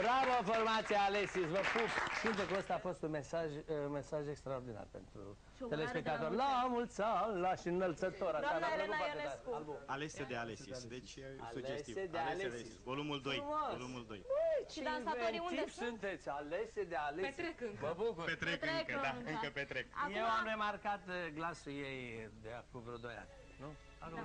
Bravo, formația Alesis, vă pup! Știu că ăsta a fost un mesaj extraordinar pentru telespectatori. La mulți ani, la și înălțător. Doamna Elena Ionescu. Alese de Alesis, deci sugestiv. Alese de Alesis, volumul 2. Și dansatorii unde sunteți? Alese de Alesis. Petrec încă. Vă bucur. Petrec încă, da, încă petrec. Eu am remarcat glasul ei de acum vreo 2 ani, nu? Acum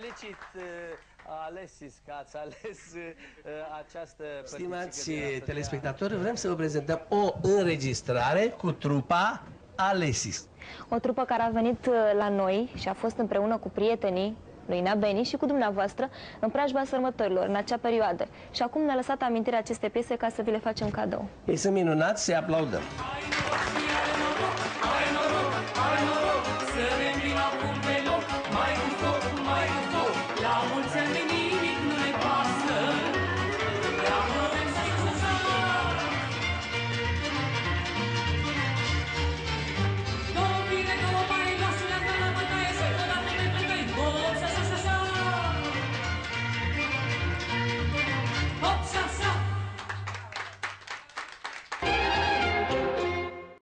felicit, Alesis, că ați ales această... Stimați telespectatori, vrem să vă prezentăm o înregistrare cu trupa Alesis. O trupă care a venit la noi și a fost împreună cu prietenii lui Nea Beni și cu dumneavoastră în preajma sărbătorilor, în acea perioadă. Și acum ne-a lăsat amintirea acestei piese ca să vi le facem cadou. Ei sunt minunați, să-i aplaudăm!